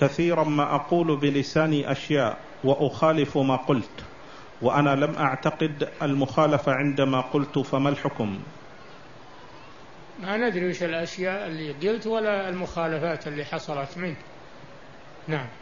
كثيرا ما أقول بلساني أشياء وأخالف ما قلت، وأنا لم أعتقد المخالفة عندما قلت، فما الحكم؟ ما ندري وش الأشياء اللي قلت ولا المخالفات اللي حصلت منك. نعم.